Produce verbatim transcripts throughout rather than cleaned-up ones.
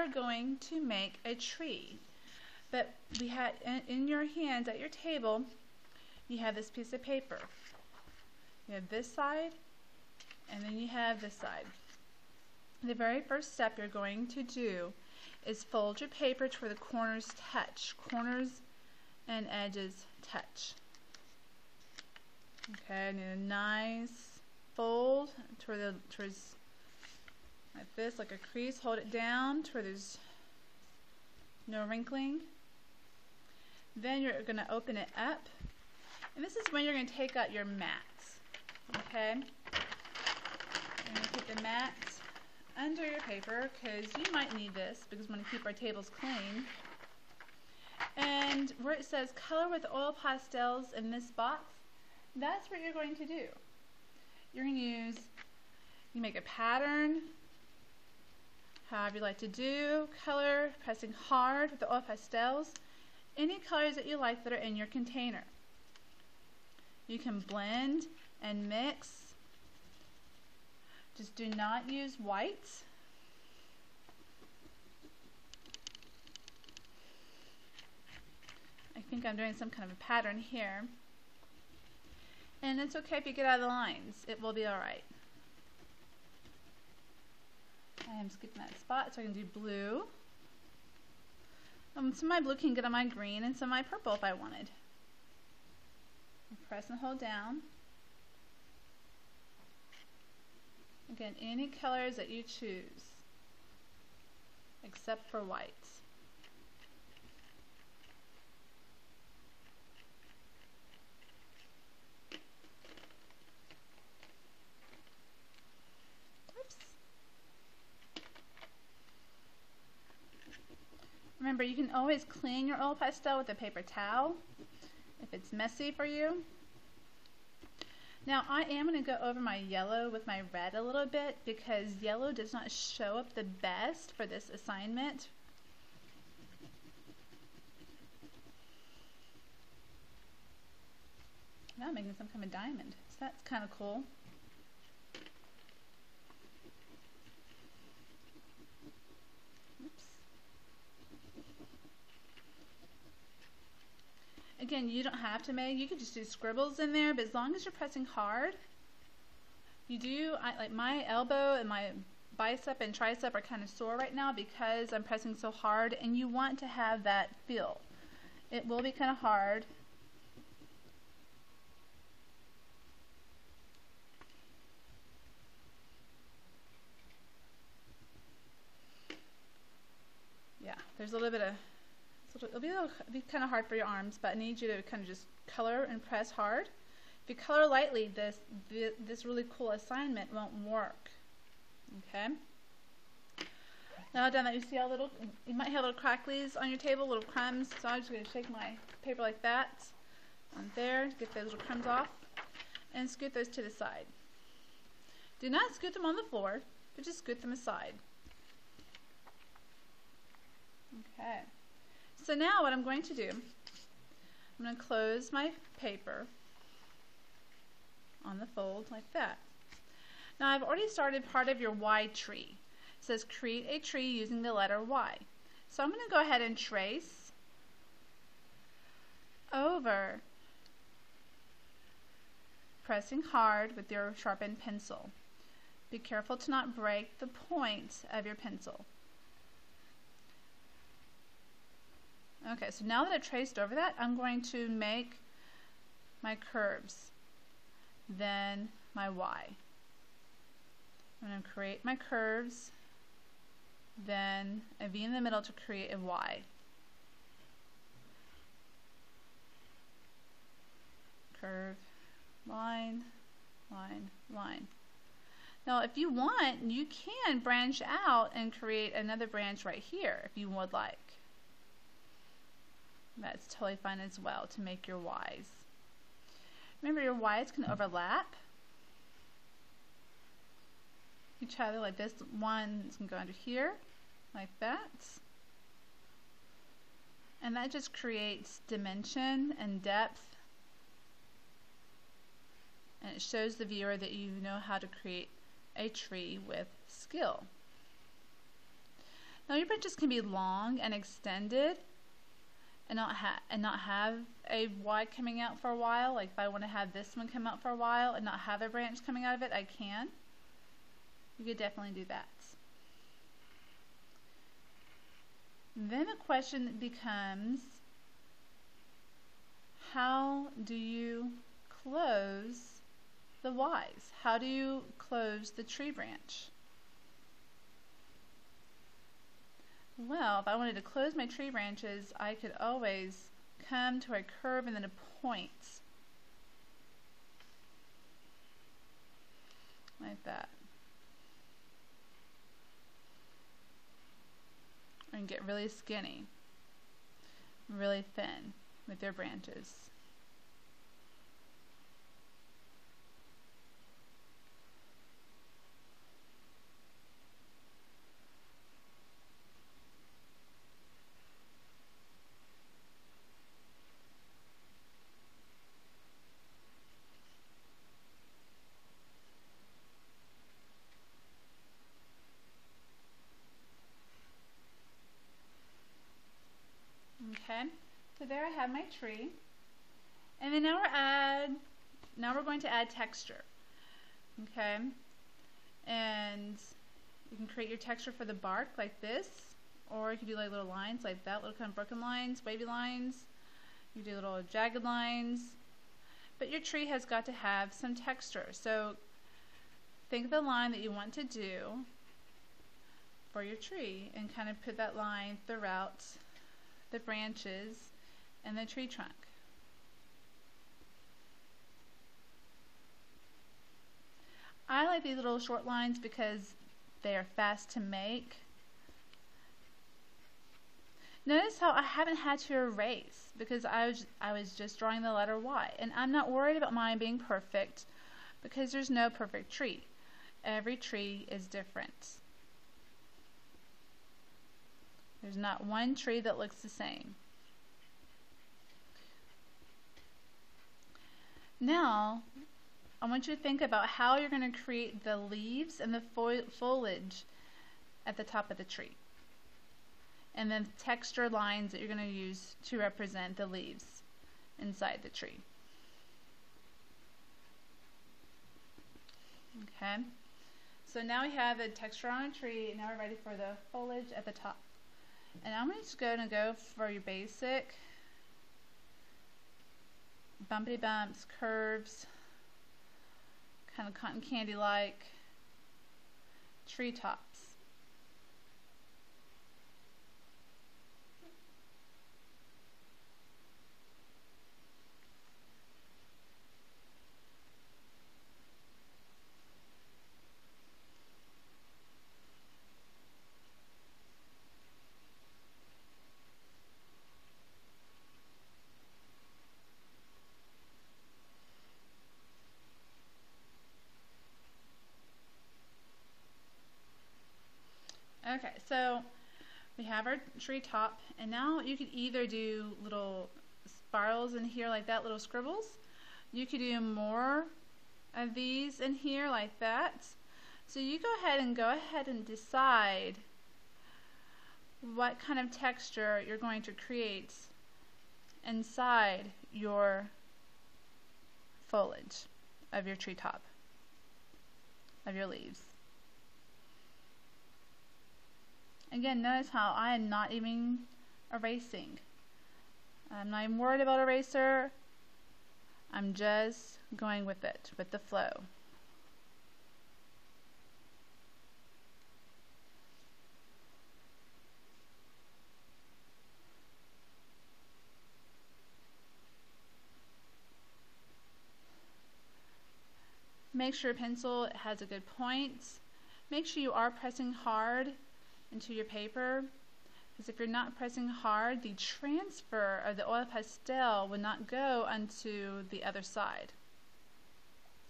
are going to make a tree. But we had in, in your hands at your table, you have this piece of paper. You have this side, and then you have this side. The very first step you're going to do is fold your paper to where the corners touch. Corners and edges touch. Okay, I need a nice fold toward the, towards like this, like a crease. Hold it down to where there's no wrinkling. Then you're going to open it up. And this is when you're going to take out your mats. Okay? You're going to put the mats under your paper because you might need this because we want to keep our tables clean. And where it says color with oil pastels in this box, that's what you're going to do. You're going to use, you make a pattern, however you like to do, color, pressing hard with the oil pastels, any colors that you like that are in your container. You can blend and mix. Just do not use whites. I think I'm doing some kind of a pattern here. And it's okay if you get out of the lines. It will be alright. I am skipping that spot, so I can do blue. Um, some of my blue can get on my green and some of my purple if I wanted. Press and hold down. Again, any colors that you choose, except for whites. Remember, you can always clean your oil pastel with a paper towel if it's messy for you. Now I am going to go over my yellow with my red a little bit because yellow does not show up the best for this assignment. Now I'm making some kind of diamond, so that's kind of cool. Again, you don't have to make, you can just do scribbles in there, but as long as you're pressing hard, you do, I, like my elbow and my bicep and tricep are kind of sore right now because I'm pressing so hard, and you want to have that feel. It will be kind of hard. Yeah, there's a little bit of, So it'll be, a little, it'll be kind of hard for your arms, but I need you to kind of just color and press hard. If you color lightly, this, this really cool assignment won't work. Okay? Now I've done that, you see a little, you might have little cracklies on your table, little crumbs, so I'm just going to shake my paper like that on there, get those little crumbs off, and scoot those to the side. Do not scoot them on the floor, but just scoot them aside. Okay. So now what I'm going to do, I'm going to close my paper on the fold like that. Now I've already started part of your Y tree. It says create a tree using the letter Y. So I'm going to go ahead and trace over, pressing hard with your sharpened pencil. Be careful to not break the point of your pencil. Okay, so now that I've traced over that, I'm going to make my curves, then my Y. I'm going to create my curves, then a V in the middle to create a Y. Curve, line, line, line. Now if you want, you can branch out and create another branch right here if you would like. That's totally fine as well to make your Y's. Remember, your Y's can overlap each other like this. One can go under here, like that. And that just creates dimension and depth. And it shows the viewer that you know how to create a tree with skill. Now your branches can be long and extended and not, ha and not have a Y coming out for a while. Like if I want to have this one come out for a while and not have a branch coming out of it, I can. You could definitely do that. Then the question becomes, how do you close the Y's? How do you close the tree branch? Well, if I wanted to close my tree branches, I could always come to a curve and then a point. Like that. And get really skinny, really thin with their branches. So there I have my tree, and then now we're add now we're going to add texture. Okay, and you can create your texture for the bark like this, or you can do like little lines like that, little kind of broken lines, wavy lines. You do little jagged lines, but your tree has got to have some texture. So think of the line that you want to do for your tree, and kind of put that line throughout the branches and the tree trunk. I like these little short lines because they are fast to make. Notice how I haven't had to erase because I was, I was just drawing the letter Y, and I'm not worried about mine being perfect because there's no perfect tree. Every tree is different. There's not one tree that looks the same. Now, I want you to think about how you're going to create the leaves and the fo foliage at the top of the tree, and then texture lines that you're going to use to represent the leaves inside the tree. Okay, so now we have a texture on a tree, and now we're ready for the foliage at the top. And I'm just going to go for your basic bumpity bumps, curves, kind of cotton candy like treetops. Okay, so we have our tree top, and now you could either do little spirals in here like that, little scribbles. You could do more of these in here like that. So you go ahead and go ahead and decide what kind of texture you're going to create inside your foliage of your tree top, of your leaves. Again, notice how I am not even erasing. I'm not even worried about eraser. I'm just going with it, with the flow. Make sure your pencil has a good point. Make sure you are pressing hard into your paper, because if you're not pressing hard, the transfer of the oil pastel will not go onto the other side,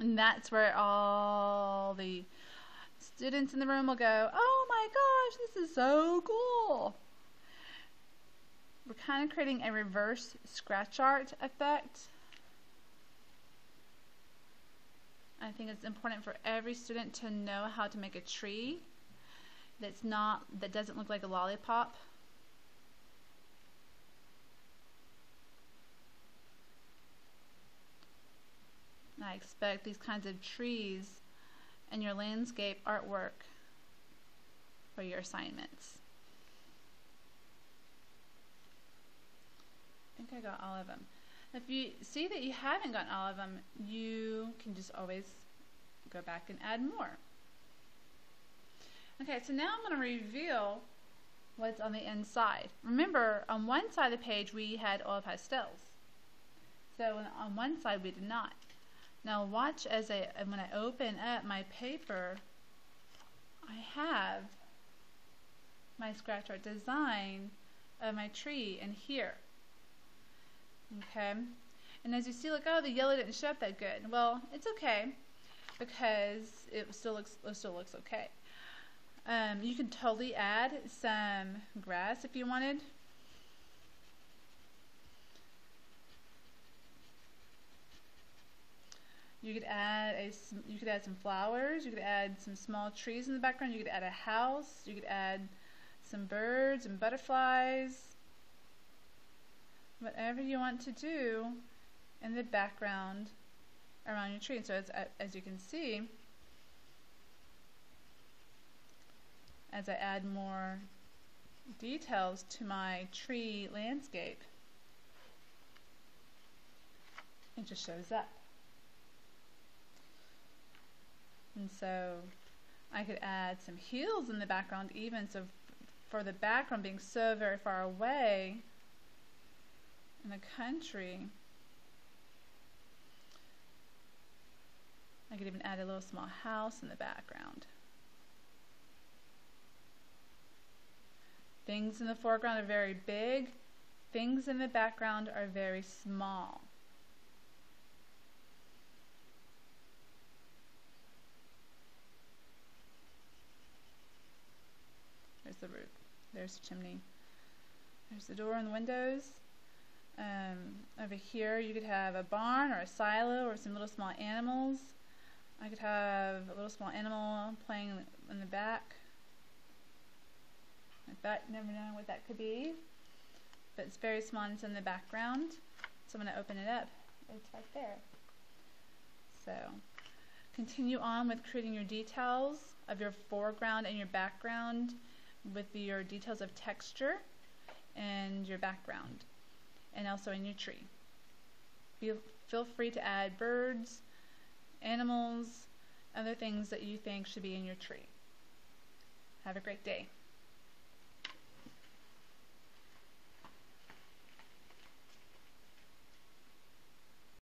and that's where all the students in the room will go, oh my gosh, this is so cool. We're kind of creating a reverse scratch art effect. I think it's important for every student to know how to make a tree that's not, that doesn't look like a lollipop. I expect these kinds of trees in your landscape artwork for your assignments. I think I got all of them. If you see that you haven't gotten all of them, you can just always go back and add more. Okay, so now I'm going to reveal what's on the inside. Remember, on one side of the page we had oil pastels. So on one side we did not. Now watch as I, when I open up my paper, I have my scratch art design of my tree in here. Okay, and as you see, look, oh, the yellow didn't show up that good. Well, it's okay because it still looks it still looks okay. Um, you can totally add some grass if you wanted. You could add a you could add some flowers. You could add some small trees in the background. You could add a house. You could add some birds and butterflies. Whatever you want to do in the background around your tree. And so as, as you can see, as I add more details to my tree landscape, it just shows up. And so I could add some hills in the background even, so for the background being so very far away in the country, I could even add a little small house in the background. Things in the foreground are very big, things in the background are very small. There's the roof, there's the chimney, there's the door and the windows. Um, over here you could have a barn or a silo or some little small animals. I could have a little small animal playing in the, in the back. Like that, never know what that could be. But it's very small and it's in the background. So I'm going to open it up. It's right there. So continue on with creating your details of your foreground and your background with your details of texture and your background. And also in your tree. Be, feel free to add birds, animals, other things that you think should be in your tree. Have a great day.